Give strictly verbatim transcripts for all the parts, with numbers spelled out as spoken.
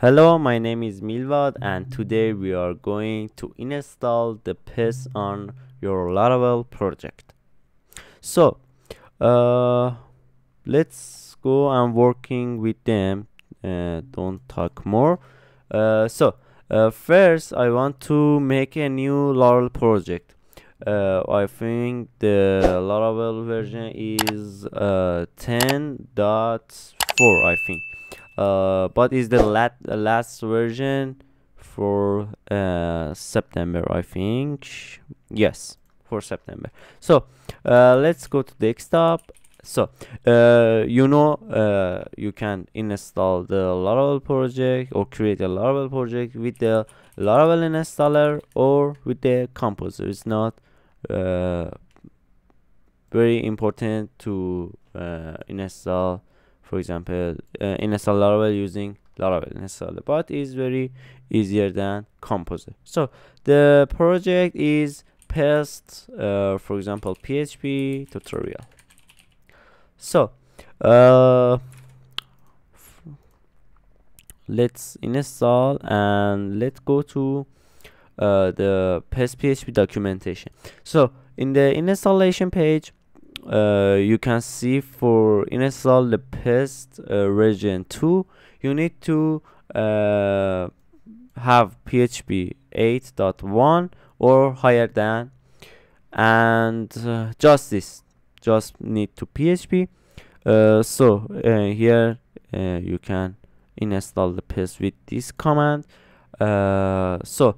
Hello, my name is Milwad and today we are going to install the Pest on your Laravel project. So uh, let's go and working with them. Uh, don't talk more. Uh, so uh, first I want to make a new Laravel project. Uh, I think the Laravel version is uh, ten point four, I think. Uh, but is the lat last version for uh, September, I think. Yes, for September. So uh, let's go to desktop. So uh, you know uh, you can install the Laravel project or create a Laravel project with the Laravel installer or with the Composer. It's not uh, very important to uh, install. For example, uh, install Laravel using Laravel installer, but is very easier than Composer. So the project is Pest, uh, for example, P H P tutorial. So uh, let's install and let's go to uh, the Pest P H P documentation. So in the installation page, Uh, you can see for install the Pest uh, version two, you need to uh, have P H P eight point one or higher than, and uh, just this, just need to P H P. Uh, so uh, here uh, you can install the Pest with this command. Uh, so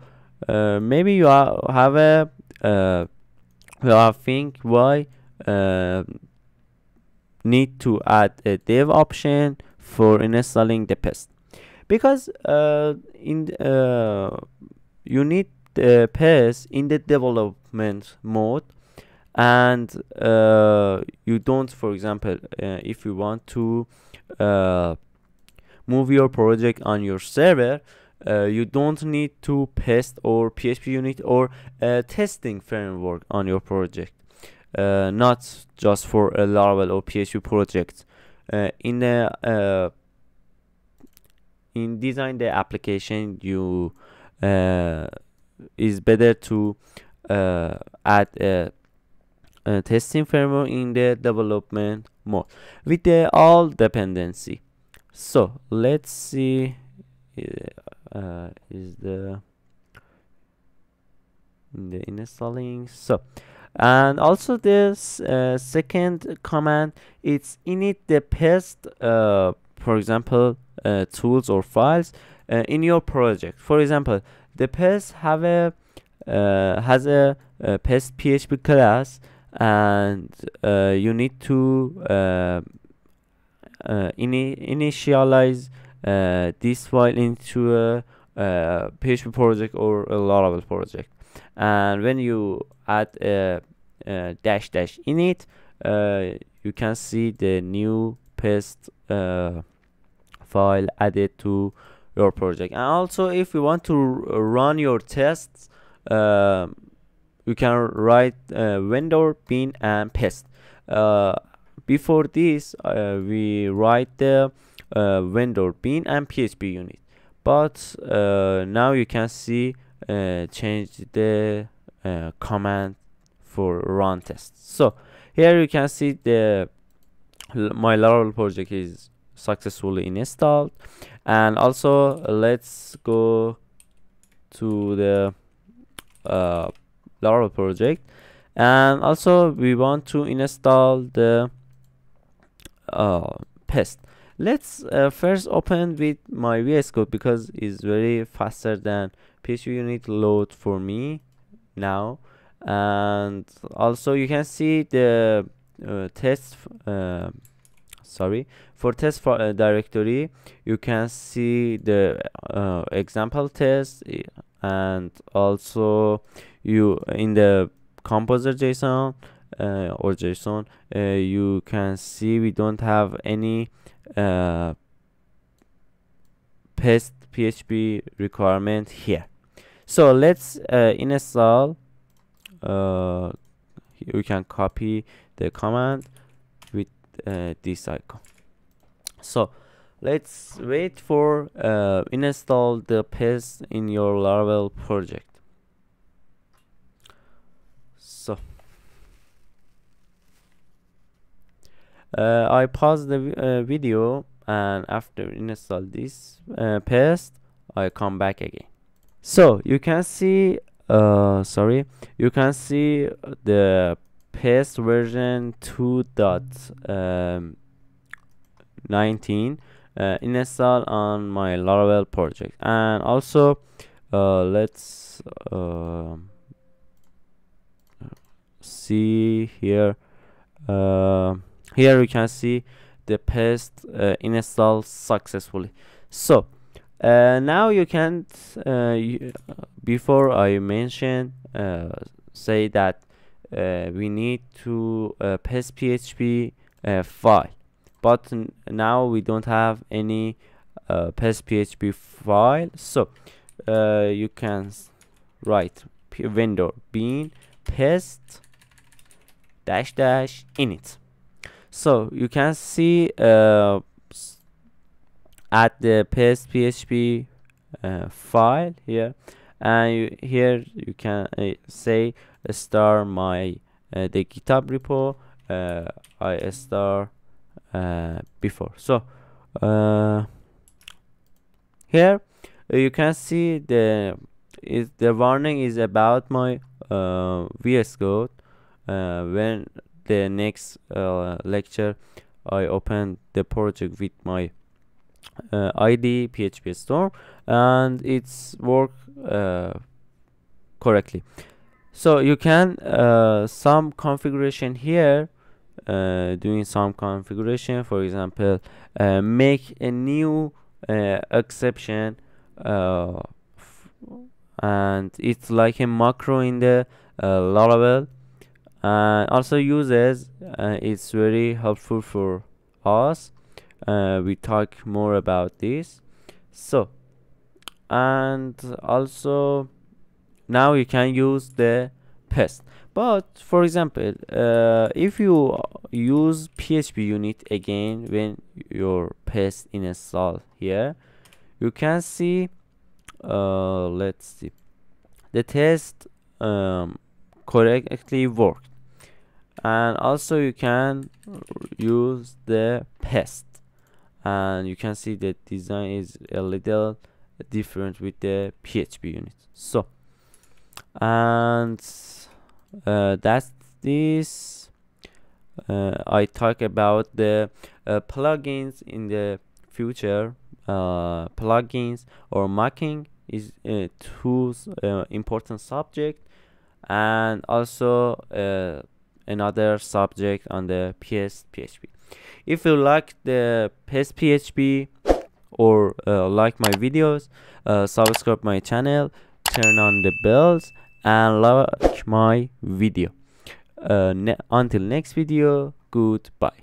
uh, maybe you are, have a uh, well, I think why. Uh, need to add a dev option for installing the Pest, because uh, in uh, you need the Pest in the development mode, and uh, you don't, for example, uh, if you want to uh, move your project on your server, uh, you don't need to Pest or PHPUnit or a testing framework on your project. Uh, not just for a Laravel or P H P project. Uh, in the uh, in design the application, you uh, is better to uh, add a, a testing framework in the development mode with the all dependency. So let's see. Uh, is the in the installing so. And also this uh, second command, it's init the Pest, uh, for example, uh, tools or files uh, in your project. For example, the Pest have a uh, has a, a Pest P H P class, and uh, you need to uh, uh, ini initialize uh, this file into a, a P H P project or a Laravel project. And when you add a, a dash dash in it, uh, you can see the new Pest uh, file added to your project. And also, if you want to run your tests, uh, you can write uh, vendor, bin, and Pest. Uh, before this, uh, we write the uh, vendor, bin, and PHPUnit. But uh, now you can see. Uh, change the uh, command for run tests. So here you can see the my Laravel project is successfully installed. And also let's go to the uh, Laravel project, and also we want to install the uh, Pest. Let's uh, first open with my V S Code because it's very faster than PHPUnit load for me now. And also you can see the uh, test uh, sorry for test for uh, directory. You can see the uh, example test, and also you in the Composer JSON uh, or JSON uh, you can see we don't have any uh Pest P H P requirement here. So let's uh, install. Uh, you can copy the command with uh, this icon. So Let's wait for uh, install the Pest in your Laravel project. So uh, I pause the uh, video, and after install this uh, Pest, I come back again. So you can see uh, sorry you can see the Pest version two point nineteen Uh, installed on my Laravel project. And also uh, let's uh, see here. Uh, here we can see the Pest uh, installed successfully. So uh, now you can uh, you, before I mention uh, say that uh, we need to uh, Pest P H P uh, file. But now we don't have any uh, Pest P H P file, so uh, you can write p vendor bin pest dash dash init. So you can see uh, at the Pest P H P uh, file here, and you, here you can uh, say star my uh, the GitHub repo uh, I star uh before. So uh here you can see the is the warning is about my uh V S Code. Uh when the next uh, lecture I open the project with my uh, I D PHPStorm, and it's work uh correctly. So you can uh some configuration here, Uh, doing some configuration, for example, uh, make a new uh, exception, uh, and it's like a macro in the uh, Laravel, and uh, also users. Uh, it's very helpful for us. Uh, we talk more about this. So, and also now you can use the Pest. But for example, uh, if you use PHPUnit again when your Pest install here, you can see uh, let's see the test um, correctly worked. And also you can use the Pest, and you can see the design is a little different with the PHPUnit. So and uh that's this uh I talk about the uh, plugins in the future. Uh plugins or marking is uh, two uh, important subject, and also uh, another subject on the Pest P H P. If you like the Pest P H P or uh, like my videos, uh, subscribe my channel, turn on the bells, and like my video. Uh, ne- until next video, goodbye.